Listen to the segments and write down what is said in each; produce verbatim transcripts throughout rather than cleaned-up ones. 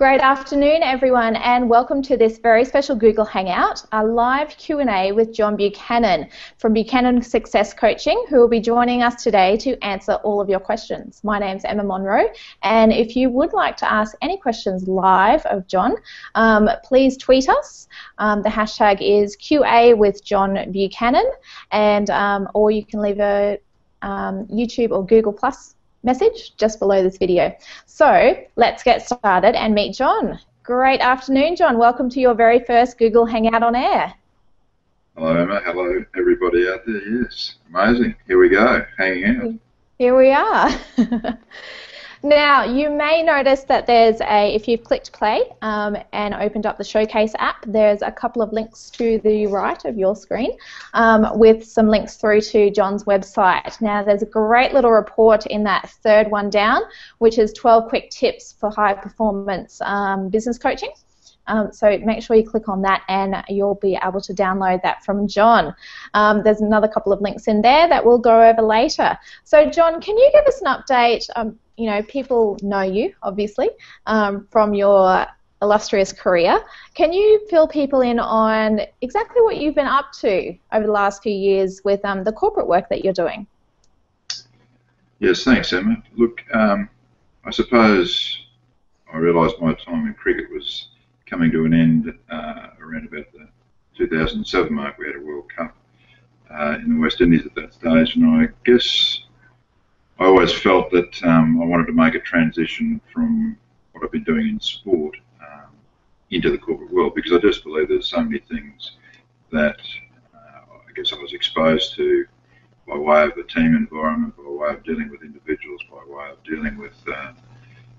Great afternoon, everyone, and welcome to this very special Google Hangout, a live Q and A with John Buchanan from Buchanan Success Coaching, who will be joining us today to answer all of your questions. My name's Emma Monroe, and if you would like to ask any questions live of John, um, please tweet us. Um, the hashtag is Q A with John Buchanan, and um, or you can leave a um, YouTube or Google Plus message just below this video. So let's get started and meet John. Great afternoon, John. Welcome to your very first Google Hangout on air. Hello, Emma. Hello, everybody out there. Yes, amazing. Here we go, hanging out. Here we are. Now, you may notice that there's a, if you've clicked play um, and opened up the Showcase app, there's a couple of links to the right of your screen um, with some links through to John's website. Now, there's a great little report in that third one down, which is twelve quick tips for high performance um, business coaching. Um, so make sure you click on that and you'll be able to download that from John. Um, there's another couple of links in there that we'll go over later. So John, can you give us an update? Um, you know, people know you, obviously, um, from your illustrious career. Can you fill people in on exactly what you've been up to over the last few years with um, the corporate work that you're doing? Yes, thanks, Emma. Look, um, I suppose I realised my time in cricket was coming to an end uh, around about the two thousand seven mark. We had a World Cup uh, in the West Indies at that stage, and I guess I always felt that um, I wanted to make a transition from what I've been doing in sport um, into the corporate world, because I just believe there's so many things that uh, I guess I was exposed to by way of the team environment, by way of dealing with individuals, by way of dealing with uh,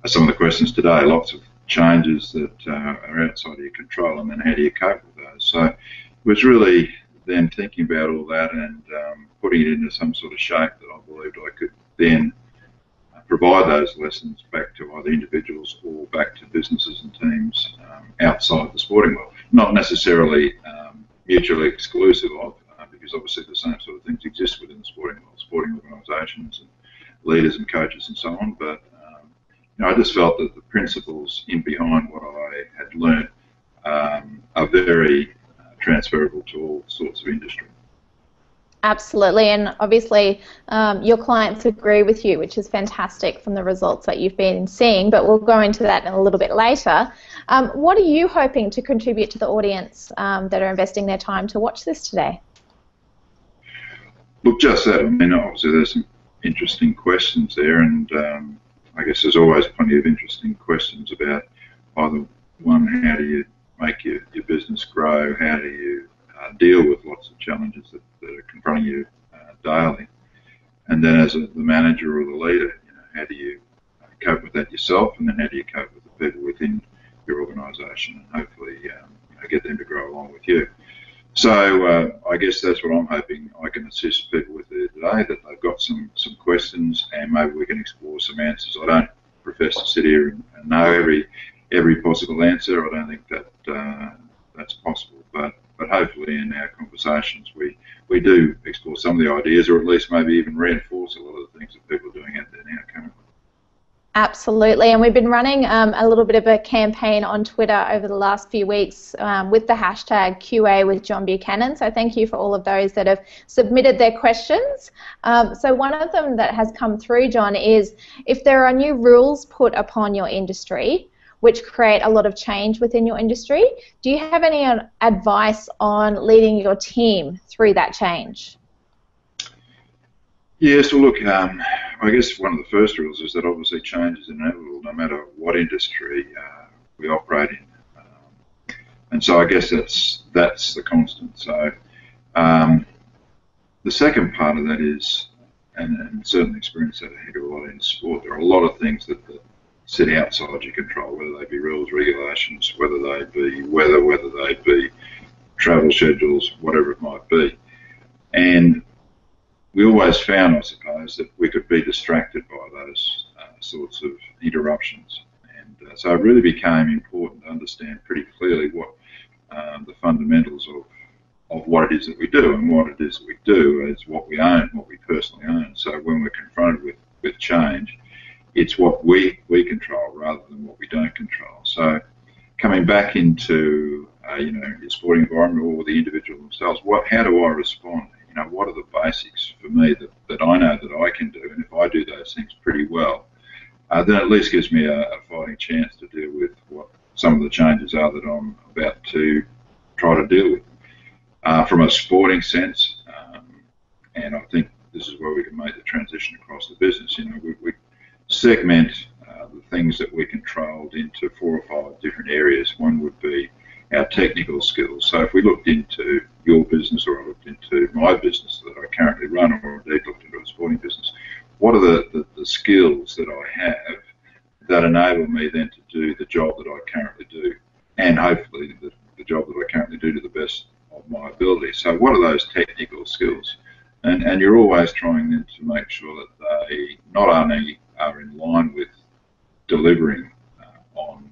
some of the questions today, lots of changes that uh, are outside of your control, and then how do you cope with those. So it was really then thinking about all that and um, putting it into some sort of shape that I believed I could then provide those lessons back to either individuals or back to businesses and teams um, outside the sporting world. Not necessarily um, mutually exclusive of, uh, because obviously the same sort of things exist within the sporting world, sporting organisations and leaders and coaches and so on, but you know, I just felt that the principles in behind what I had learned um, are very uh, transferable to all sorts of industry. Absolutely, and obviously um, your clients agree with you, which is fantastic from the results that you've been seeing, but we'll go into that in a little bit later. Um, what are you hoping to contribute to the audience um, that are investing their time to watch this today? Look, just that. I mean, obviously there's some interesting questions there, and um, I guess there's always plenty of interesting questions about either one, how do you make your, your business grow, how do you uh, deal with lots of challenges that, that are confronting you uh, daily, and then as a, the manager or the leader, you know, how do you cope with that yourself, and then how do you cope with the people within your organisation and hopefully um, you know, get them to grow along with you. So uh, I guess that's what I'm hoping I can assist people with there today, that they've got some, some questions and maybe we can explore some answers. I don't profess to sit here and, and know every every possible answer. I don't think that uh, that's possible, but, but hopefully in our conversations we, we do explore some of the ideas, or at least maybe even reinforce a lot of the things that people are doing out there now currently. Absolutely, and we've been running um, a little bit of a campaign on Twitter over the last few weeks um, with the hashtag Q A with John Buchanan, so thank you for all of those that have submitted their questions. Um, so one of them that has come through, John, is if there are new rules put upon your industry which create a lot of change within your industry, do you have any advice on leading your team through that change? Yes, well, look, um, I guess one of the first rules is that obviously change is inevitable no matter what industry uh, we operate in, um, and so I guess that's that's the constant. So um, the second part of that is, and, and certainly experience that I do a lot in sport, there are a lot of things that, that sit outside your control, whether they be rules, regulations, whether they be weather, whether they be travel schedules, whatever it might be, and we always found, I suppose, that we could be distracted by those uh, sorts of interruptions. And uh, so it really became important to understand pretty clearly what um, the fundamentals of, of what it is that we do, and what it is that we do is what we own, what we personally own. So when we're confronted with, with change, it's what we, we control rather than what we don't control. So coming back into uh, you know, your sporting environment or the individual themselves, what, how do I respond? You know, what are the basics for me that, that I know that I can do? And if I do those things pretty well, uh, then at least gives me a, a fighting chance to deal with what some of the changes are that I'm about to try to deal with. Uh, from a sporting sense, um, and I think this is where we can make the transition across the business. You know, we, we segment uh, the things that we controlled into four or five different areas. One would be our technical skills. So if we looked into your business, or I looked into my business that I currently run, or indeed looked into a sporting business, what are the, the, the skills that I have that enable me then to do the job that I currently do, and hopefully the, the job that I currently do to the best of my ability. So what are those technical skills? And, and you're always trying then to make sure that they not only are in line with delivering uh, on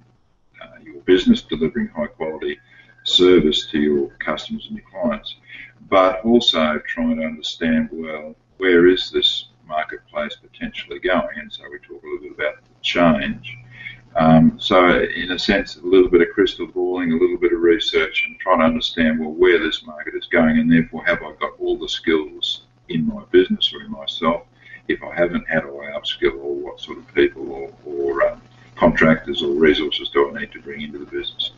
uh, your business, delivering high quality service to your customers and your clients, but also trying to understand, well, where is this marketplace potentially going? And so we talk a little bit about the change. Um, so in a sense, a little bit of crystal balling, a little bit of research, and trying to understand, well, where this market is going, and therefore have I got all the skills in my business or in myself? If I haven't, how do I upskill, or what sort of people or, or um, contractors or resources do I need to bring into the business?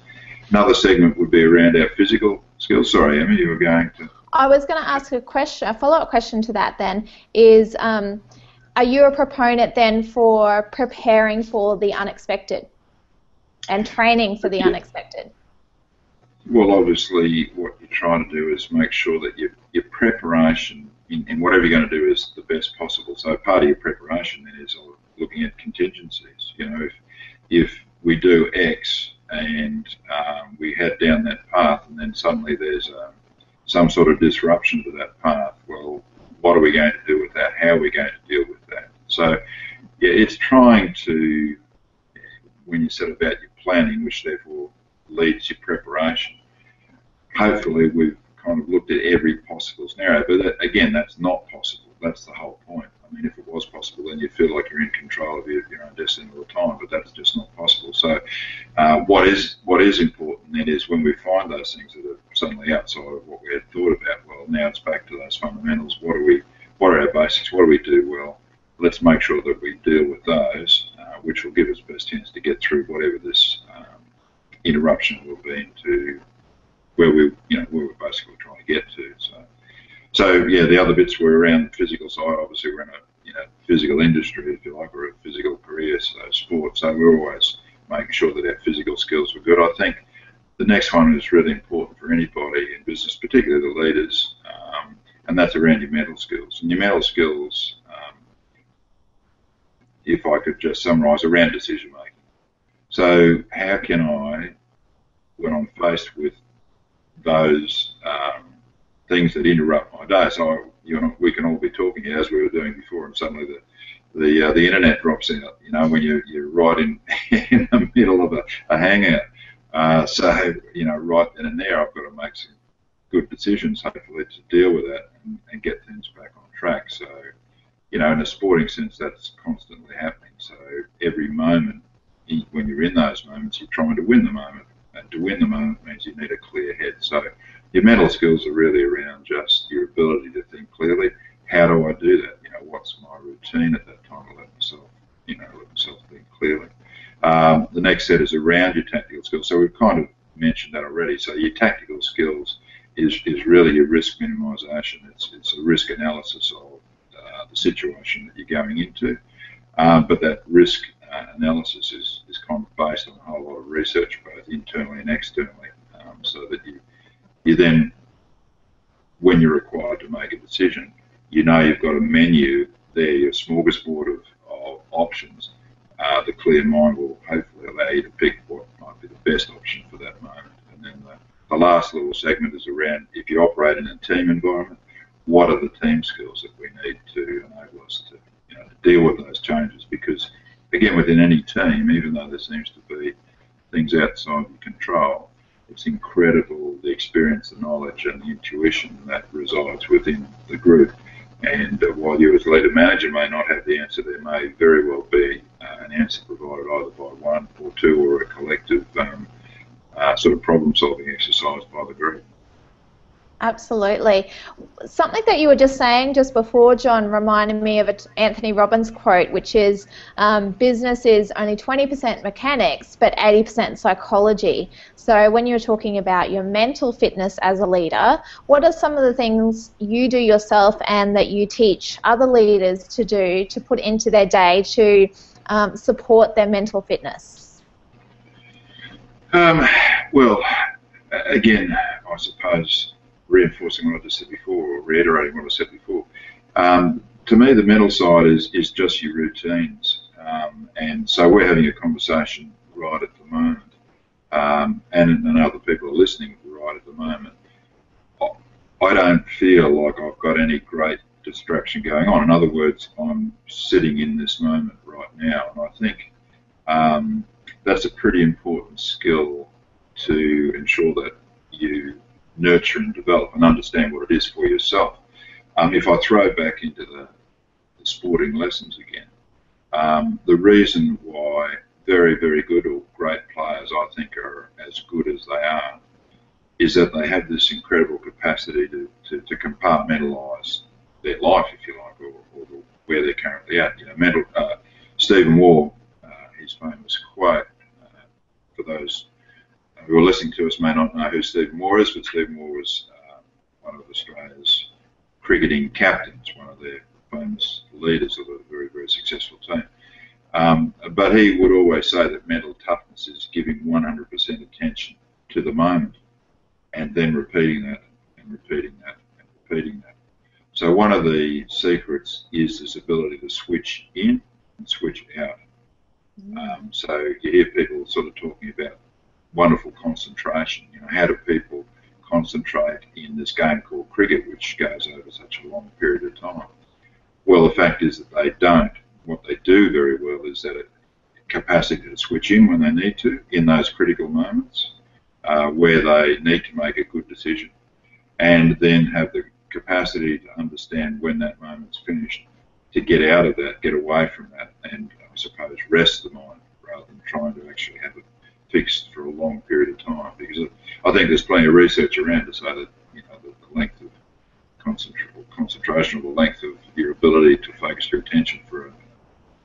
Another segment would be around our physical skills. Sorry, Emma, you were going to... I was going to ask a question, a follow-up question to that then, is... Um, Are you a proponent then for preparing for the unexpected and training for the yeah. unexpected? Well, obviously what you're trying to do is make sure that your, your preparation in, in whatever you're going to do is the best possible. So part of your preparation then is looking at contingencies. You know, if, if we do X and um, we head down that path and then suddenly there's um, some sort of disruption to that path, well, what are we going to do with that? How are we going to deal with that? So, yeah, it's trying to, when you set about your planning, which therefore leads your preparation, hopefully we've kind of looked at every possible scenario. But that, again, that's not possible. That's the whole point. I mean, if it was possible, then you'd feel like you're in control of your, your own destiny all the time, but that's just not possible. So uh, what is what is important then is when we find those things that are suddenly outside of what we had thought about, well, now it's back to those fundamentals. What are we? What are our basics? What do we do well? Let's make sure that we deal with those, uh, which will give us best chance to get through whatever this um, interruption will be into where we, you know, where we're basically trying to get to. So. So yeah, the other bits were around the physical side. Obviously, we're in a you know physical industry, if you like, or a physical career, so sports. So we're always making sure that our physical skills were good. I think the next one is really important for anybody in business, particularly the leaders, um, and that's around your mental skills. And your mental skills, um, if I could just summarise, around decision making. So how can I, when I'm faced with those um, things that interrupt my day. So I, you know, we can all be talking as we were doing before, and suddenly the the, uh, the internet drops out. You know, when you you're right in, in the middle of a, a hangout. Uh, so you know, right then and there, I've got to make some good decisions, hopefully, to deal with that and, and get things back on track. So, you know, in a sporting sense, that's constantly happening. So every moment, when you're in those moments, you're trying to win the moment, and to win the moment means you need a clear head. So your mental skills are really around just your ability to think clearly. How do I do that? You know, what's my routine at that time? I let myself, you know, let myself think clearly. Um, the next set is around your tactical skills. So we've kind of mentioned that already. So your tactical skills is, is really your risk minimisation. It's it's a risk analysis of uh, the situation that you're going into. Um, but that risk uh, analysis is, is kind of based on a whole lot of research, both internally and externally, um, so that you You then, when you're required to make a decision, you know you've got a menu there, your smorgasbord of, of options. Uh, the clear mind will hopefully allow you to pick what might be the best option for that moment. And then the, the last little segment is around, if you operate in a team environment, what are the team skills that we need to enable us to, you know, to deal with those changes? Because, again, within any team, even though there seems to be things outside your control, it's incredible, the experience, the knowledge and the intuition that resides within the group And uh, while you as leader manager may not have the answer, there may very well be uh, an answer provided either by one or two or a collective um, uh, sort of problem-solving exercise by the group. Absolutely. Something that you were just saying just before, John, reminded me of an Anthony Robbins quote, which is, um, business is only twenty percent mechanics, but eighty percent psychology. So when you're talking about your mental fitness as a leader, what are some of the things you do yourself and that you teach other leaders to do, to put into their day to um, support their mental fitness? Um, well, again, I suppose... reinforcing what I just said before, or reiterating what I said before. Um, to me, the mental side is, is just your routines. Um, and so we're having a conversation right at the moment. Um, and, and other people are listening right at the moment. I don't feel like I've got any great distraction going on. In other words, I'm sitting in this moment right now. And I think um, that's a pretty important skill to ensure that you nurture and develop and understand what it is for yourself. Um, if I throw back into the, the sporting lessons again, um, the reason why very, very good or great players, I think, are as good as they are is that they have this incredible capacity to, to, to compartmentalise their life, if you like, or, or the, where they're currently at. You know, mental, uh, Stephen Waugh, uh, his famous quote, uh, for those who are listening to us may not know who Stephen Waugh is, but Stephen Waugh was um, one of Australia's cricketing captains, one of their famous leaders of a very, very successful team. Um, but he would always say that mental toughness is giving one hundred percent attention to the moment and then repeating that and repeating that and repeating that. So one of the secrets is this ability to switch in and switch out. Um, so you hear people sort of talking about wonderful concentration. You know, how do people concentrate in this game called cricket, which goes over such a long period of time? Well, the fact is that they don't. What they do very well is that it, capacity to switch in when they need to, in those critical moments uh, where they need to make a good decision, and then have the capacity to understand when that moment's finished, to get out of that, get away from that, and I suppose rest the mind rather than trying to actually have it fixed for a long period of time, because I think there's plenty of research around to say that, you know, the, the length of concentra- concentration or the length of your ability to focus your attention for a,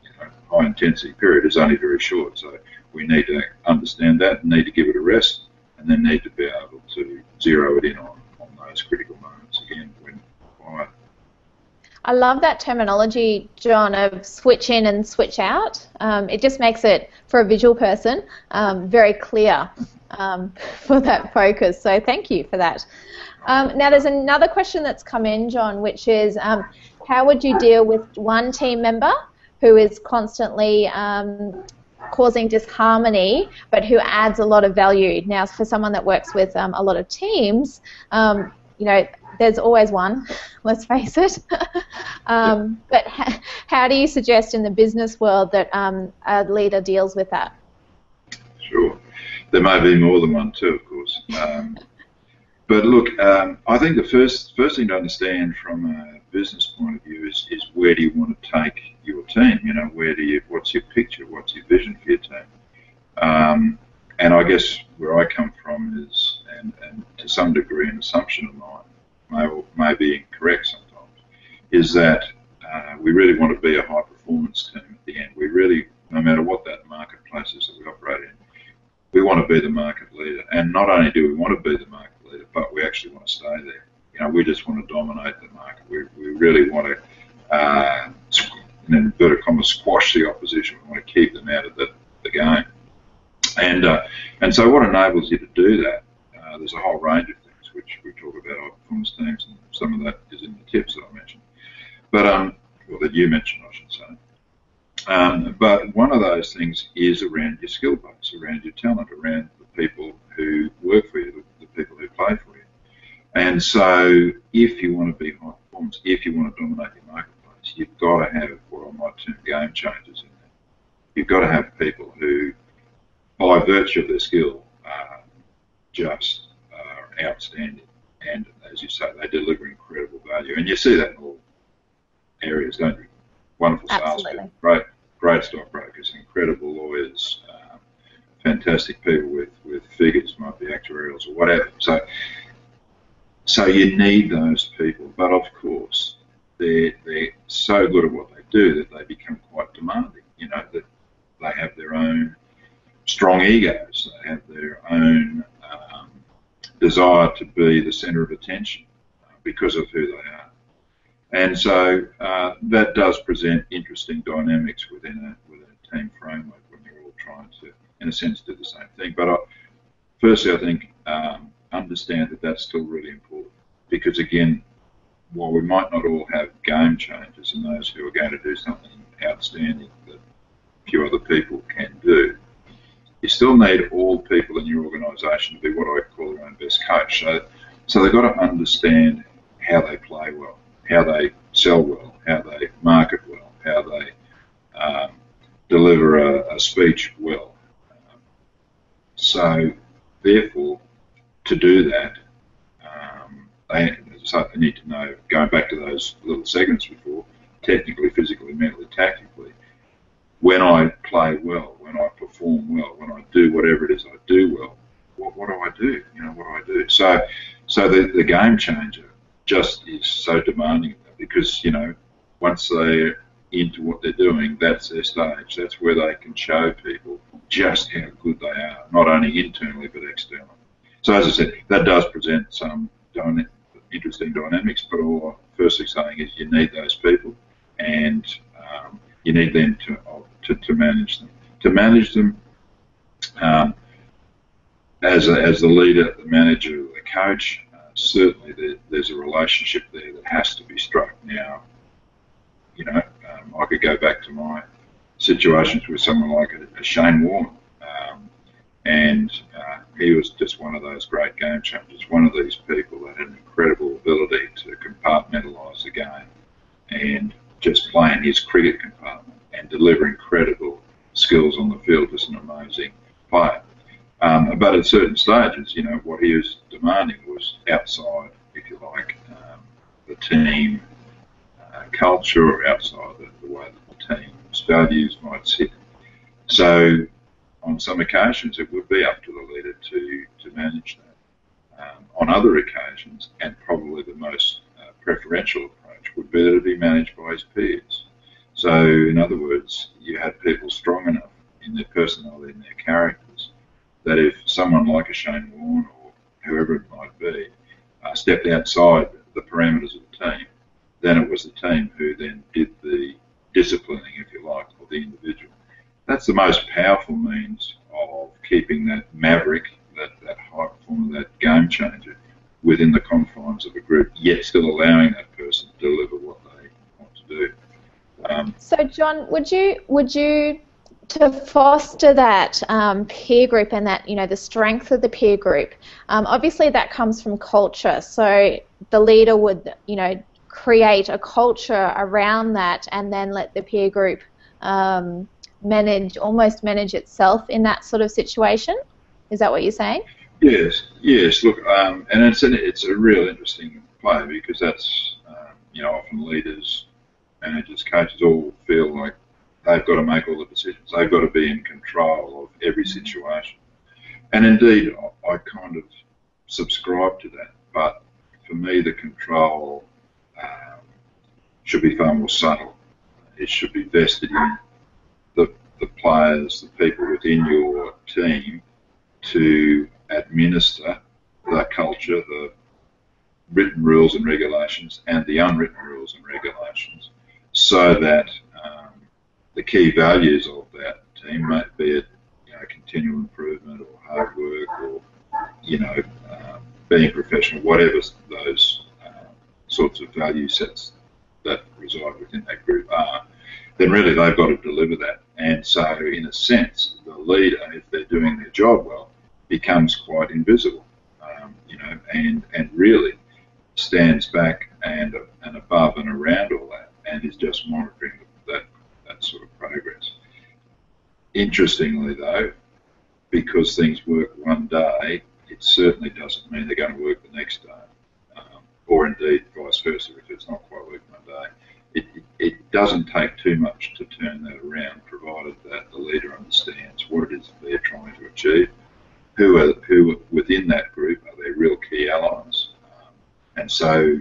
you know, high intensity period is only very short. So we need to understand that, and need to give it a rest, and then need to be able to zero it in on, on those critical moments again when required. I love that terminology, John, of switch in and switch out. Um, it just makes it, for a visual person, um, very clear um, for that focus. So thank you for that. Um, now there's another question that's come in, John, which is um, how would you deal with one team member who is constantly um, causing disharmony but who adds a lot of value? Now, for someone that works with um, a lot of teams, um, you know, there's always one, let's face it. um, but ha how do you suggest in the business world that um, a leader deals with that? Sure. There may be more than one too, of course. Um, but look, um, I think the first first thing to understand from a business point of view is, is where do you want to take your team? You know, where do you, what's your picture, what's your vision for your team? Um, and I guess where I come from is, and, and to some degree an assumption of mine, May, or may be incorrect sometimes, is that uh, we really want to be a high-performance team at the end. We really, no matter what that marketplace is that we operate in, we want to be the market leader. And not only do we want to be the market leader, but we actually want to stay there. You know, we just want to dominate the market. We, we really want to, uh, in inverted commas, squash the opposition. We want to keep them out of the, the game. And, uh, and so what enables you to do that, uh, there's a whole range of which we talk about our performance teams, and some of that is in the tips that I mentioned, but um, or that you mentioned, I should say. Um, but one of those things is around your skill base, around your talent, around the people who work for you, the, the people who play for you. And so, if you want to be high performance, if you want to dominate your marketplace, you've got to have what I might term game changers in there. You've got to have people who, by virtue of their skill, are just outstanding, and as you say, they deliver incredible value, and you see that in all areas, don't you? Wonderful salespeople, great, great stockbrokers, incredible lawyers, um, fantastic people with, with figures, might be actuarials or whatever. So, so you need those people, but of course, they're, they're so good at what they do that they become quite demanding, you know, that they have their own strong egos, they have their own um, desire to be the centre of attention uh, because of who they are. And so uh, that does present interesting dynamics within a, within a team framework when you're all trying to, in a sense, do the same thing. But I, firstly, I think um, understand that that's still really important because, again, while we might not all have game changers and those who are going to do something outstanding that few other people can do, you still need all people in your organisation to be what I call their own best coach. So, so they've got to understand how they play well, how they sell well, how they market well, how they um, deliver a, a speech well. Um, so, therefore, to do that, um, they, so they need to know, going back to those little segments before, technically, physically, mentally, tactically, when I play well, when I perform well, when I do whatever it is I do well, what, what do I do? You know, what do I do? So, so the, the game changer just is so demanding because, you know, once they're into what they're doing, that's their stage. That's where they can show people just how good they are, not only internally but externally. So, as I said, that does present some dyna- interesting dynamics, but all I'm firstly saying is you need those people and um, you need them to, to, to manage them. To manage them um, as, a, as the leader, the manager, the coach, uh, certainly there, there's a relationship there that has to be struck. Now, you know, um, I could go back to my situations with someone like a, a Shane Warne, um, and uh, he was just one of those great game changers, one of these people that had an incredible ability to compartmentalise the game and just playing his cricket compartment and delivering incredible skills on the field. Just an amazing player. Um, but at certain stages, you know, what he was demanding was outside, if you like, um, the team uh, culture or outside the, the way that the team's values might sit. So on some occasions, it would be up to the leader to, to manage that. Um, on other occasions, and probably the most uh, preferential would be to be managed by his peers. So, in other words, you had people strong enough in their personality and their characters that if someone like a Shane Warne or whoever it might be uh, stepped outside the parameters of the team, then it was the team who then did the disciplining, if you like, of the individual. That's the most powerful means of keeping that maverick, that, that high performer, that game changer, within the confines of a group, yet still allowing that person to deliver what they want to do. Um, so, John, would you would you to foster that um, peer group and that, you know, the strength of the peer group? Um, obviously, that comes from culture. So, the leader would, you know, create a culture around that, and then let the peer group um, manage, almost manage itself in that sort of situation. Is that what you're saying? Yes, yes. Look, um, and it's an, it's a real interesting play because that's um, you know, often leaders, managers, coaches all feel like they've got to make all the decisions. They've got to be in control of every situation. And indeed, I, I kind of subscribe to that. But for me, the control um, should be far more subtle. It should be vested in the the players, the people within your team, to administer the culture, the written rules and regulations, and the unwritten rules and regulations, so that um, the key values of that team, may be it, you know, continual improvement or hard work or, you know, um, being professional, whatever those um, sorts of value sets that reside within that group are, then really they've got to deliver that. And so, in a sense, the leader, if they're doing their job well, becomes quite invisible, um, you know, and, and really stands back and and above and around all that, and is just monitoring that that sort of progress. Interestingly, though, because things work one day, it certainly doesn't mean they're going to work the next day, um, or indeed vice versa. If it's not quite working one day, it, it doesn't take too much to turn that around, provided that the leader understands what it is that they're trying to achieve, who are who within that group are their real key allies, um, and so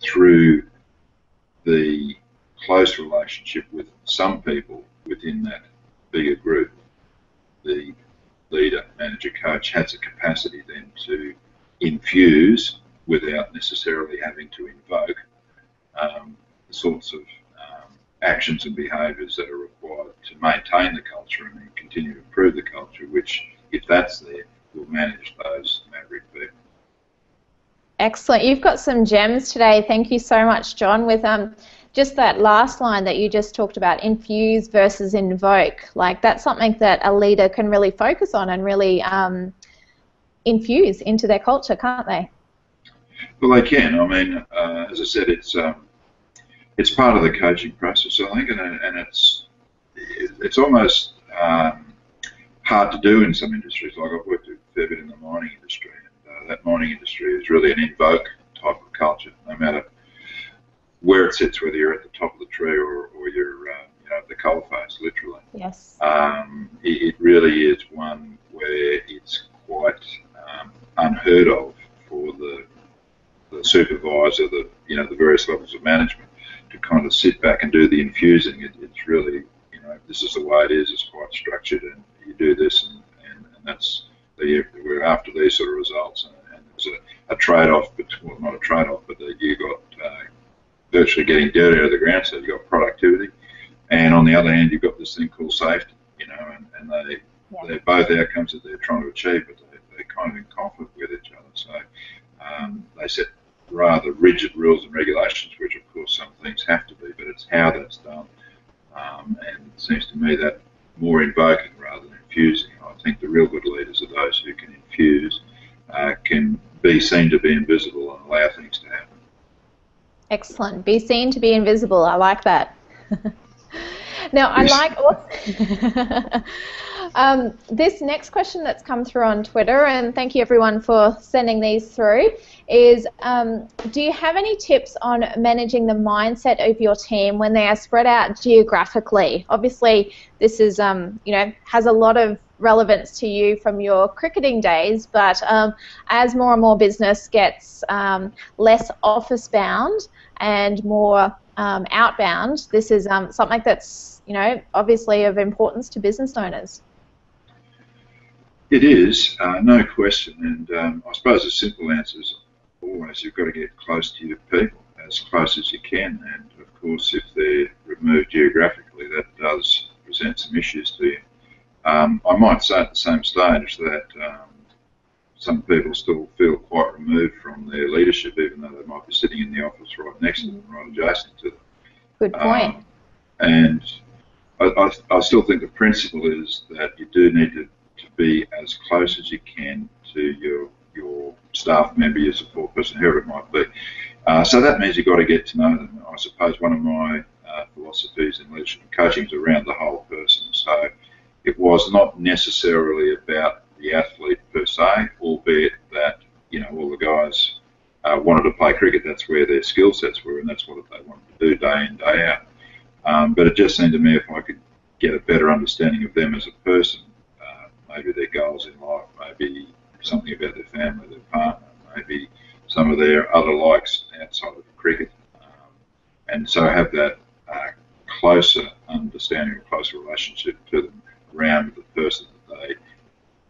through the close relationship with some people within that bigger group, the leader, manager, coach has the capacity then to infuse, without necessarily having to invoke, um, the sorts of um, actions and behaviours that are required to maintain the culture and then continue to improve the culture, which, if that's there, will manage those maverick people. Excellent. You've got some gems today. Thank you so much, John. With um, just that last line that you just talked about, infuse versus invoke, like that's something that a leader can really focus on and really um, infuse into their culture, can't they? Well, they can. I mean, uh, as I said, it's um, it's part of the coaching process, I think, and, and it's it's almost um, hard to do in some industries. Like I've worked a fair bit in the mining industry. Uh, that mining industry is really an invoke type of culture, no matter where it sits, whether you're at the top of the tree or, or you're uh, you know, at the coalface, literally. Yes. Um, it, it really is one where it's quite um, unheard of for the, the supervisor, the you know the various levels of management, to kind of sit back and do the infusing. It, it's really, you know, this is the way it is. It's quite structured, and you do this, and, and, and that's. The, we're after these sort of results, and, and there's a, a trade-off, but well, not a trade-off, but the, you got uh, virtually getting dirt out of the ground, so you've got productivity, and on the other hand, you've got this thing called safety, you know, and, and they, yeah. they're both outcomes that they're trying to achieve, but they, they're kind of in conflict with each other, so um, they set rather rigid rules and regulations, which of course some things have to be, but it's how that's done, um, and it seems to me that more invoking rather than infusing. I think the real good leaders are those who can infuse, uh, can be seen to be invisible and allow things to happen. Excellent. Be seen to be invisible. I like that. Now, I like also um, this next question that's come through on Twitter, and thank you everyone for sending these through, is um, do you have any tips on managing the mindset of your team when they are spread out geographically? Obviously, this is, um, you know, has a lot of relevance to you from your cricketing days, but um, as more and more business gets um, less office bound and more um, outbound, this is um, something that's, you know, obviously of importance to business owners. It is, uh, no question, and um, I suppose the simple answer is always you've got to get close to your people, as close as you can, and of course if they're removed geographically, that does present some issues to you. Um, I might say at the same stage that um, some people still feel quite removed from their leadership, even though they might be sitting in the office right next to them, right adjacent to them. Good point. Um, and I, I, I still think the principle is that you do need to, to be as close as you can to your your staff member, your support person, whoever it might be. Uh, so that means you've got to get to know them. I suppose one of my uh, philosophies in leadership and coaching is around the whole person. So it was not necessarily about the athlete per se, albeit that, you know, all the guys uh, wanted to play cricket. That's where their skill sets were, and that's what they wanted to do day in, day out. Um, but it just seemed to me if I could get a better understanding of them as a person, uh, maybe their goals in life, maybe something about their family, their partner, maybe some of their other likes outside of cricket, um, and so have that uh, closer understanding, or closer relationship to them. Around the person that they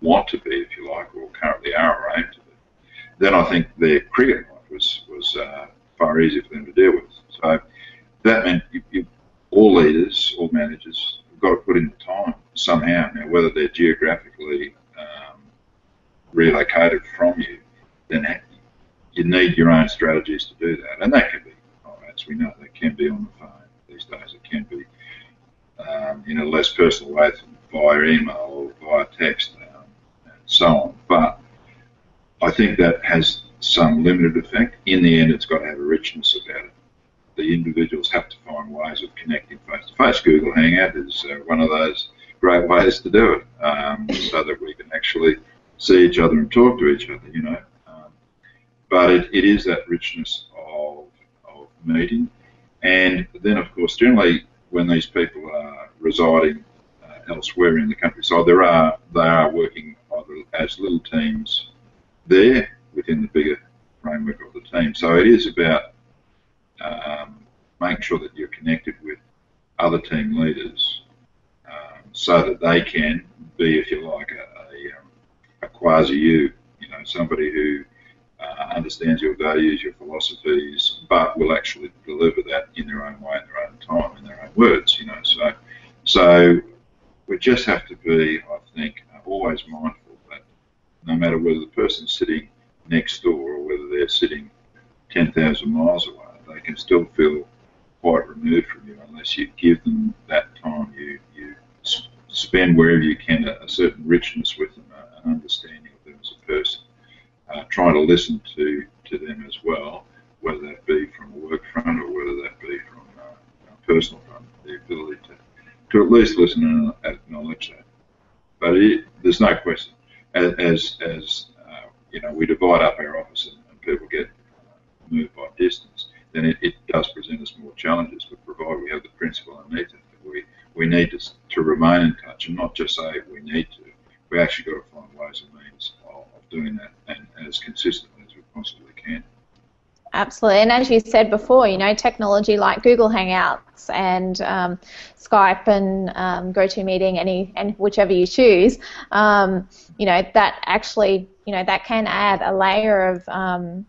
want to be, if you like, or currently are or aim to be, then I think their cricket life was, was uh, far easier for them to deal with. So that meant you, you, all leaders, all managers, have got to put in the time somehow. Now, whether they're geographically um, relocated from you, then you need your own strategies to do that. And that can be, oh, as we know, that can be on the phone these days. It can be um, in a less personal way via email or via text, um, and so on. But I think that has some limited effect. In the end, it's got to have a richness about it. The individuals have to find ways of connecting face-to-face. Google Hangout is uh, one of those great ways to do it, um, so that we can actually see each other and talk to each other, you know. Um, but it, it is that richness of, of meeting, And then, of course, generally when these people are residing uh, elsewhere in the countryside, there are they are working either as little teams there within the bigger framework of the team. So it is about um, making sure that you're connected with other team leaders, um, so that they can be, if you like, a, a, um, a quasi you, you know, somebody who uh, understands your values, your philosophies, but will actually deliver that in their own way, in their own time, in their own words, you know. So, so we just have to be, I think, always mindful that no matter whether the person's sitting next door or whether they're sitting ten thousand miles away, they can still feel quite removed from you unless you give them that time. You you spend wherever you can a, a certain richness with them, a, an understanding of them as a person. Uh, trying to listen to to them as well, whether that be from a work front or whether that be from a, a personal front. The ability to to at least listen and acknowledge that. But it, there's no question, as as uh, you know, we divide up our office and, and people get uh, moved by distance. Then it, it does present us more challenges, but provided we have the principle underneath it, that we, we need to, to remain in touch and not just say we need to. We actually got to find ways and means of, of doing that, and as consistently as we possibly can. Absolutely, and as you said before, you know, technology like Google Hangouts and um, Skype and um, GoToMeeting, any and whichever you choose, um, you know, that actually, you know, that can add a layer of um,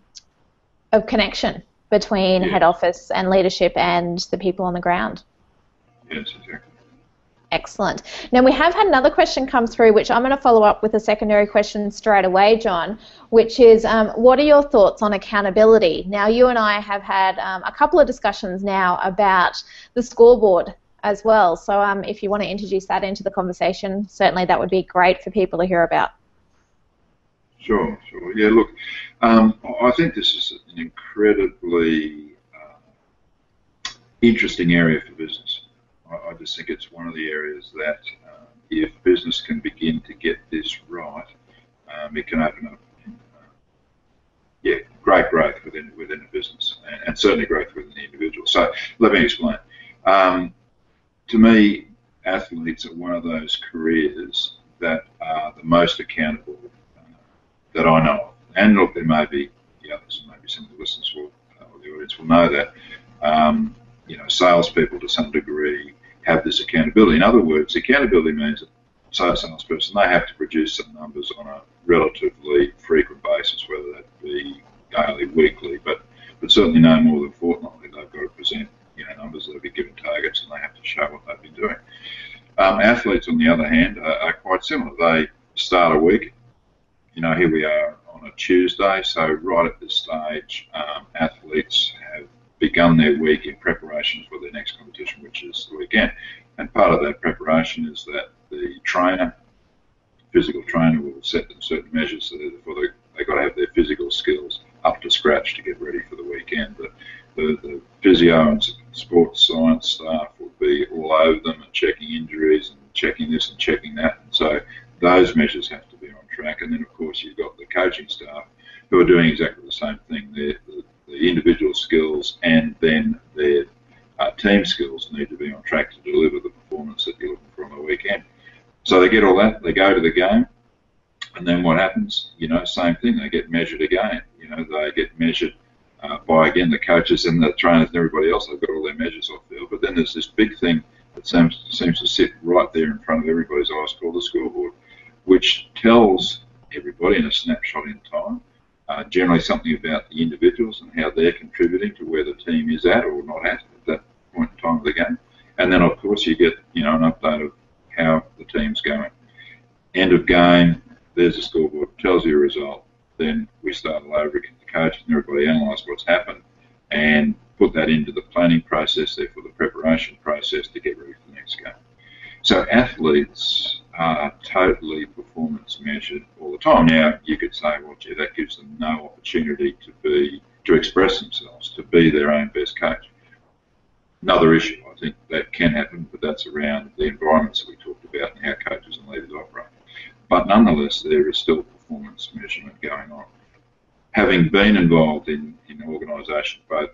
of connection between yeah. head office and leadership and the people on the ground. Yes, exactly. Excellent. Now, we have had another question come through, which I'm going to follow up with a secondary question straight away, John, which is, um, what are your thoughts on accountability? Now, you and I have had um, a couple of discussions now about the scoreboard as well. So um, if you want to introduce that into the conversation, certainly that would be great for people to hear about. Sure, sure. Yeah, look, um, I think this is an incredibly uh, interesting area for business. I, I just think it's one of the areas that um, if business can begin to get this right, um, it can open up uh, yeah, great growth within, within a business and, and certainly growth within the individual. So let me explain. Um, to me, athletes are one of those careers that are the most accountable that I know of. And look, there may be the others, and maybe some of the listeners will, uh, or the audience will know that, um, you know, salespeople to some degree have this accountability. In other words, accountability means that a salesperson, they have to produce some numbers on a relatively frequent basis, whether that be daily, weekly, but, but certainly no more than fortnightly. They've got to present, you know, numbers that have been given targets, and they have to show what they've been doing. Um, athletes, on the other hand, are, are quite similar. They start a week. You know, here we are on a Tuesday, so right at this stage, um, athletes have begun their week in preparation for their next competition, which is the weekend. And part of that preparation is that the trainer, physical trainer, will set them certain measures, so therefore they, they've got to have their physical skills up to scratch to get ready for the weekend. The, the, the physio and sports science staff will be all over them and checking injuries and checking this and checking that. And so those measures have to track, and then of course you've got the coaching staff who are doing exactly the same thing. The, the, the individual skills and then their uh, team skills need to be on track to deliver the performance that you're looking for on the weekend. So they get all that, they go to the game, and then what happens? You know, same thing, they get measured again. You know, they get measured uh, by, again, the coaches and the trainers and everybody else. They've got all their measures off field, but then there's this big thing that seems, seems to sit right there in front of everybody's eyes called the scoreboard, which tells everybody in a snapshot in time uh, generally something about the individuals and how they're contributing to where the team is at or not at at that point in time of the game. And then, of course, you get, you know, an update of how the team's going. End of game, there's a scoreboard, tells you a result. Then we start all over again. The coach and everybody analyse what's happened and put that into the planning process, therefore the preparation process to get ready for the next game. So athletes are totally performance measured all the time. Now, you could say, well, gee, that gives them no opportunity to be, to express themselves, to be their own best coach. Another issue, I think that can happen, but that's around the environments that we talked about and how coaches and leaders operate. But nonetheless, there is still performance measurement going on. Having been involved in, in organisations, both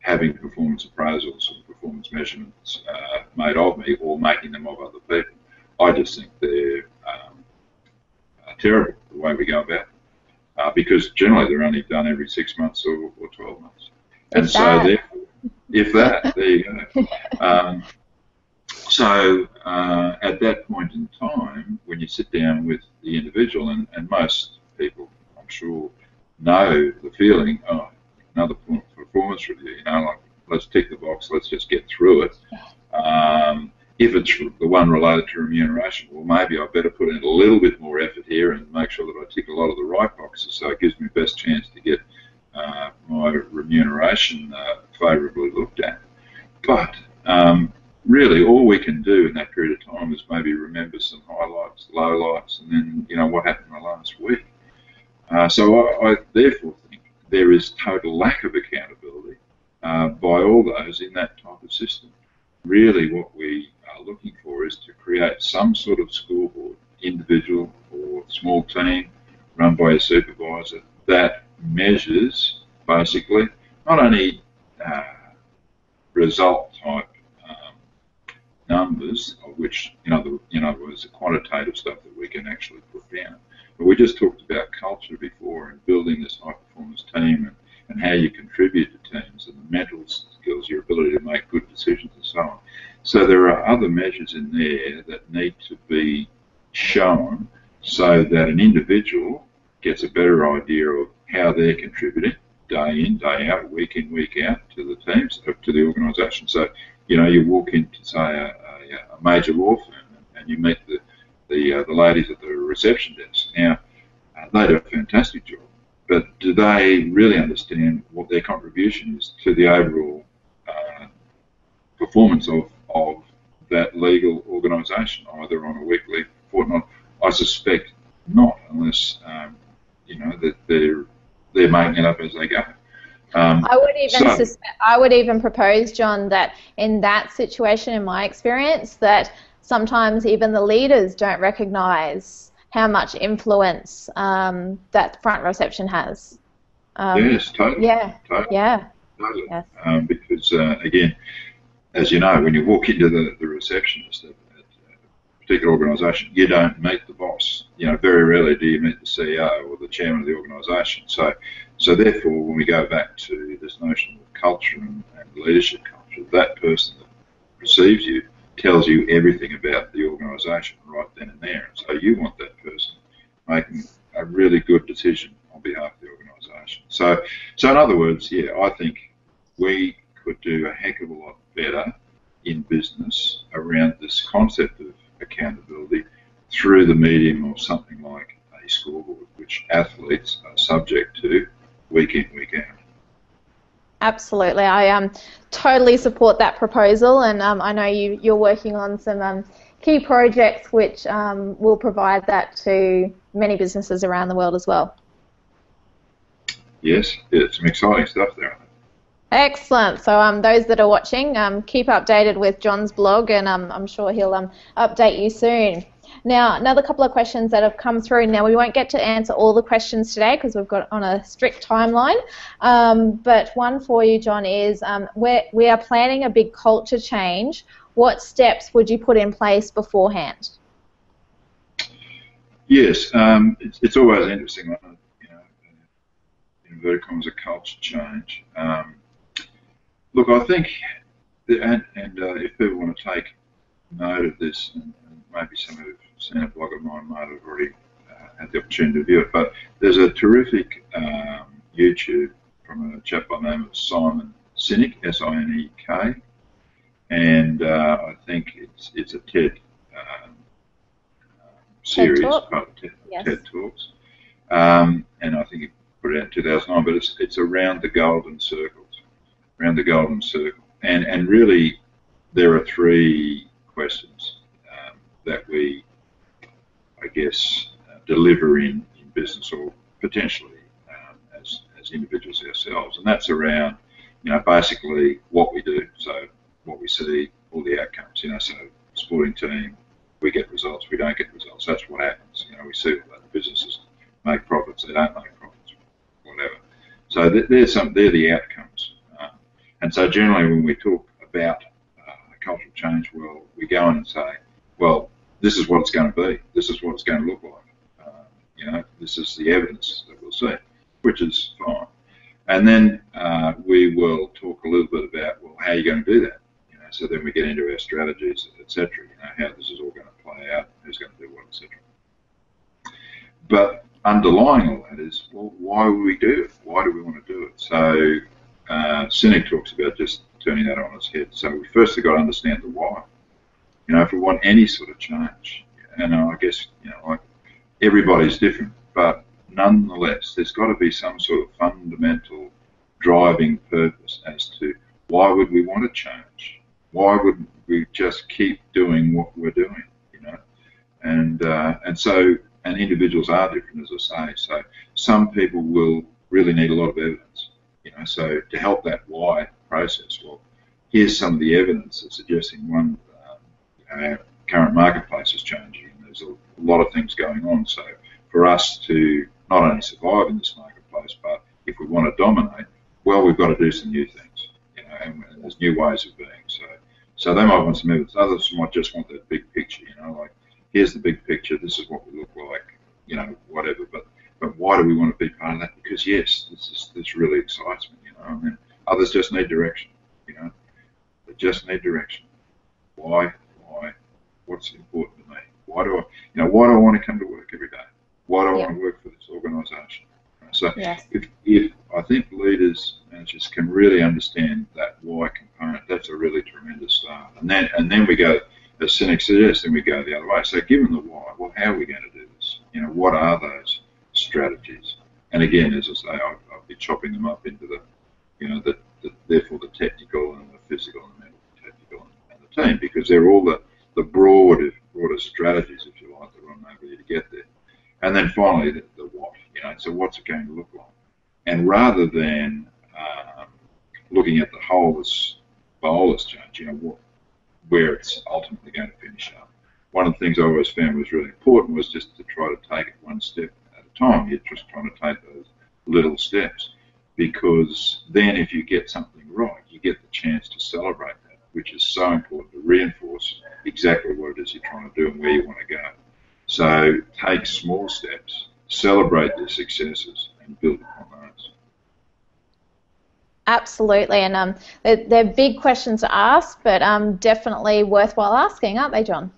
having performance appraisals and performance measurements uh, made of me or making them of other people. I just think they're um, terrible, the way we go about it, uh, because generally they're only done every six months or, or twelve months. And if so, therefore, if that, there you go. Um, so uh, at that point in time, when you sit down with the individual, and, and most people, I'm sure, know the feeling, oh, another performance review, you know, like, let's tick the box, let's just get through it. Um, if it's the one related to remuneration, well, maybe I better put in a little bit more effort here and make sure that I tick a lot of the right boxes so it gives me best chance to get uh, my remuneration uh, favourably looked at. But um, really all we can do in that period of time is maybe remember some highlights, lowlights, and then, you know, what happened in the last week. Uh, so I, I therefore think there is total lack of accountability uh, by all those in that type of system. Really what we are looking for is to create some sort of scoreboard, individual or small team run by a supervisor, that measures basically not only uh, result type um, numbers, of which, in other, in other words, the quantitative stuff that we can actually put down. But we just talked about culture before and building this high-performance team and, and how you contribute to teams and the mental skills, your ability to make good decisions and so on. So there are other measures in there that need to be shown so that an individual gets a better idea of how they're contributing day in, day out, week in, week out to the teams, to the organisation. So, you know, you walk into, say, a, a, a major law firm and, and you meet the The, uh, the ladies at the reception desk. Now, uh, they do a fantastic job, but do they really understand what their contribution is to the overall uh, performance of, of that legal organisation, either on a weekly, fortnight? I suspect not, unless, um, you know, that they're, they're making it up as they go. Um, I would even so, suspect, I would even propose, John, that in that situation, in my experience, that sometimes even the leaders don't recognise how much influence um, that front reception has. Um, yes, totally. Yeah, totally. Yeah. Totally. Yes. Um, because, uh, again, as you know, when you walk into the, the receptionist at a particular organisation, you don't meet the boss. You know, very rarely do you meet the C E O or the chairman of the organisation. So, so therefore, when we go back to this notion of culture and, and leadership culture, that person that receives you tells you everything about the organisation right then and there. So you want that person making a really good decision on behalf of the organisation. So, so in other words, yeah, I think we could do a heck of a lot better in business around this concept of accountability through the medium of something like a scoreboard, which athletes are subject to week in, week out. Absolutely. I um, totally support that proposal, and um, I know you, you're working on some um, key projects which um, will provide that to many businesses around the world as well. Yes, it's some exciting stuff there. Excellent. So um, those that are watching, um, keep updated with John's blog, and um, I'm sure he'll um, update you soon. Now, another couple of questions that have come through. Now, we won't get to answer all the questions today because we've got on a strict timeline. Um, but one for you, John, is um, we're, we are planning a big culture change. What steps would you put in place beforehand? Yes, um, it's, it's always interesting, you know, in inverted commas, a culture change. Um, look, I think, the, and, and uh, if people want to take note of this, and, and maybe some who've seen a blog of mine might have already uh, had the opportunity to view it, but there's a terrific um, YouTube from a chap by the name of Simon Sinek, S I N E K, and uh, I think it's it's a TED um, series, TED, Talk. part of TED, yes. TED Talks, um, and I think it put it out in two thousand nine, but it's, it's around the golden circles, around the golden circle, and, and really there are three questions um, that we, I guess, uh, deliver in, in business or potentially um, as, as individuals ourselves. And that's around, you know, basically what we do, so what we see, all the outcomes, you know, so sporting team, we get results, we don't get results, that's what happens. You know, we see all that. Businesses make profits, they don't make profits, whatever. So th there's some, they're the outcomes. Um, And so generally when we talk about uh, cultural change, well, we go in and say, well, this is what it's going to be. This is what it's going to look like. Uh, you know, this is the evidence that we'll see, which is fine. And then uh, we will talk a little bit about, well, how are you going to do that? You know, so then we get into our strategies, et cetera. You know, how this is all going to play out, who's going to do what, et cetera. But underlying all that is, well, why would we do it? Why do we want to do it? So uh, Sinek talks about just turning that on its head. So we first have got to understand the why. You know, if we want any sort of change, and I guess, you know, like everybody's different, but nonetheless, there's got to be some sort of fundamental driving purpose as to why would we want to change? Why would we just keep doing what we're doing? You know, and uh, and so and individuals are different, as I say. So some people will really need a lot of evidence. You know, so to help that why process, well, here's some of the evidence that's suggesting one, um, you know, our current marketplace is changing. And there's a lot of things going on, so for us to not only survive in this marketplace, but if we want to dominate, well, we've got to do some new things, you know, and there's new ways of being. So, so they might want some evidence. Others might just want that big picture, you know, like here's the big picture, this is what we look like, you know, whatever. But, but why do we want to be part of that? Because yes, this is, this really excites me, you know. I mean, others just need direction, you know. They just need direction. Why? Why? What's important to me? Why do I, you know, why do I want to come to work every day? Why do I yeah. want to work for this organisation? So yes. if, if I think leaders managers can really understand that why component, that's a really tremendous start. And then and then we go, as Sinek suggests, then we go the other way. So given the why, well, how are we going to do this? You know, what are those strategies? And again, as I say, I'll, I'll be chopping them up into the, you know, the, the therefore the technical and the physical and the mental, the technical and the team, because they're all the the broad, broader strategies, if you like, that run over you to get there. And then finally, the, the what, you know, so what's it going to look like? And rather than um, looking at the whole as bolus change, you know, what, where it's ultimately going to finish up, one of the things I always found was really important was just to try to take it one step at a time. You're just trying to take those little steps, because then if you get something right, you get the chance to celebrate that, which is so important to reinforce exactly what it is you're trying to do and where you want to go. So take small steps, celebrate their successes, and build upon those. Absolutely, and um, they're, they're big questions to ask, but um, definitely worthwhile asking, aren't they, John?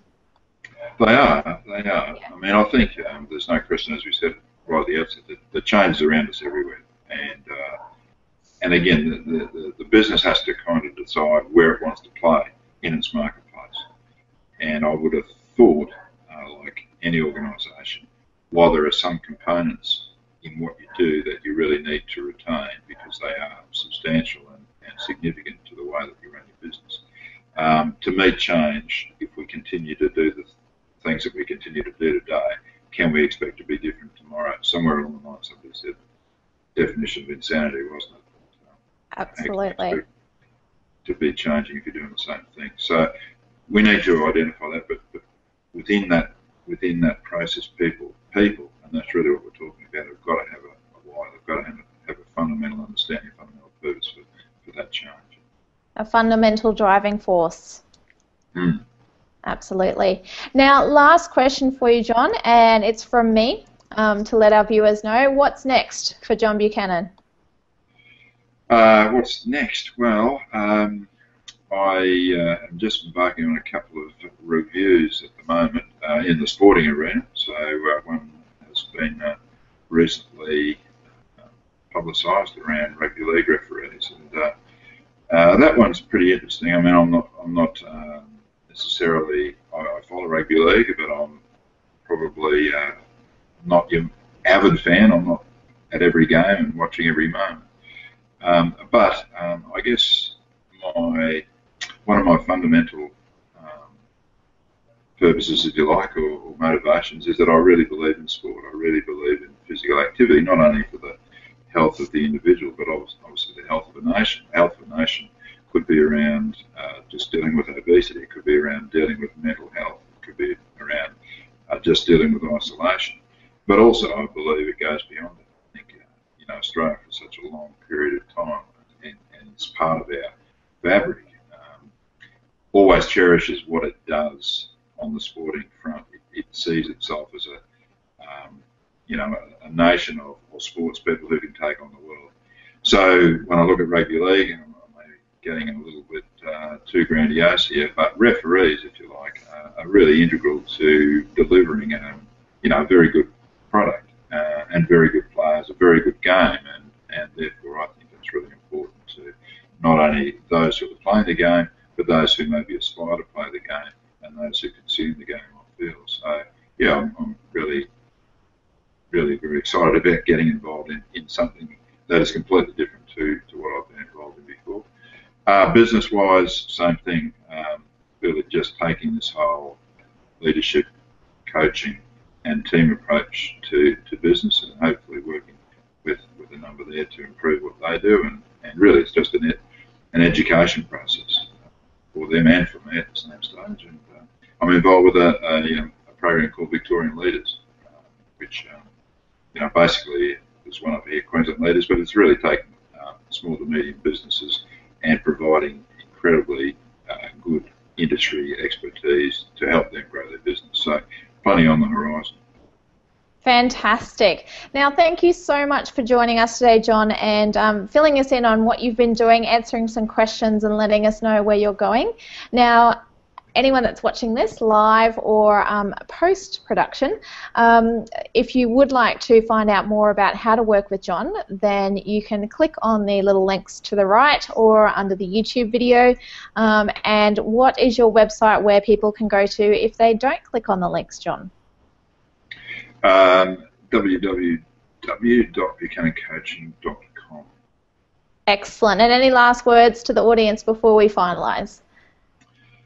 They are, they are. Yeah. I mean, I think um, there's no question, as we said right at the outset, that the change is around us everywhere. And uh, and again, the, the, the business has to kind of decide where it wants to play in its marketplace. And I would have thought, uh, like, any organisation, while there are some components in what you do that you really need to retain because they are substantial and, and significant to the way that you run your business. Um, to meet change, if we continue to do the things that we continue to do today, can we expect to be different tomorrow? Somewhere along the line, somebody said definition of insanity, wasn't it? Absolutely. To be changing if you're doing the same thing. So we need to identify that, but, but within that within that process, people, people, and that's really what we're talking about, have got to have a, a why, they've got to have a, have a fundamental understanding, a fundamental purpose for, for that change. A fundamental driving force. Mm. Absolutely. Now, last question for you, John, and it's from me, um, to let our viewers know, what's next for John Buchanan? Uh, what's next? Well, um, I uh, am just embarking on a couple of reviews at the moment uh, in the sporting arena. So uh, one has been uh, recently uh, publicised around rugby league referees, and uh, uh, that one's pretty interesting. I mean, I'm not, I'm not um, necessarily. I, I follow rugby league, but I'm probably uh, not your avid fan. I'm not at every game and watching every moment. Um, but um, I guess my One of my fundamental um, purposes, if you like, or, or motivations, is that I really believe in sport. I really believe in physical activity, not only for the health of the individual, but obviously the health of a nation. Health of a nation could be around uh, just dealing with obesity. It could be around dealing with mental health. It could be around uh, just dealing with isolation. But also, I believe it goes beyond that. I think, uh, you know, Australia for such a long period of time and, and it's part of our fabric. Um, always cherishes what it does on the sporting front. It, it sees itself as a, um, you know, a, a nation of, of sports people who can take on the world. So when I look at rugby league, and I'm maybe getting a little bit uh, too grandiose here, but referees, if you like, uh, are really integral to delivering a, you know, a very good product uh, and very good players, a very good game, and, and therefore I think it's really important to not only those who are playing the game, but those who maybe aspire to play the game and those who consume the game on the field. So yeah, I'm, I'm really, really very excited about getting involved in, in something that is completely different to, to what I've been involved in before. Uh, business-wise, same thing. Um, really just taking this whole leadership, coaching, and team approach to, to business, and hopefully working with, with a number there to improve what they do. And, and really, it's just an, an education process for them and for me at the same stage. And uh, I'm involved with a, a, you know, a program called Victorian Leaders, uh, which um, you know basically is one of the Queensland leaders, but it's really taking uh, small to medium businesses and providing incredibly uh, good industry expertise to help them grow their business. So plenty on the horizon. Fantastic. Now, thank you so much for joining us today, John, and um, filling us in on what you've been doing, answering some questions and letting us know where you're going. Now, anyone that's watching this live or um, post-production, um, if you would like to find out more about how to work with John, then you can click on the little links to the right or under the YouTube video. Um, and what is your website where people can go to if they don't click on the links, John? Um, w w w dot buchanan coaching dot com. Excellent. And any last words to the audience before we finalise?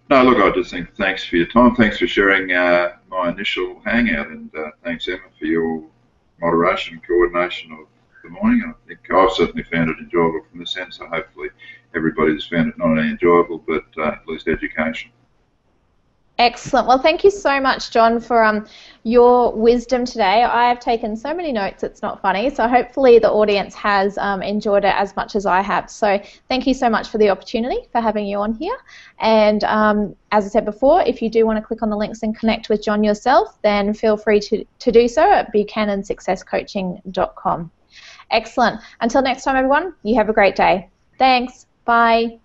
No, look, I just think thanks for your time. Thanks for sharing uh, my initial hangout, and uh, thanks, Emma, for your moderation and coordination of the morning. I think I've certainly found it enjoyable from this end, so hopefully everybody's found it not only enjoyable but uh, at least educational. Excellent. Well, thank you so much, John, for um, your wisdom today. I have taken so many notes, it's not funny, so hopefully the audience has um, enjoyed it as much as I have. So thank you so much for the opportunity, for having you on here. And um, as I said before, if you do want to click on the links and connect with John yourself, then feel free to, to do so at buchanan success coaching dot com. Excellent. Until next time, everyone, you have a great day. Thanks. Bye.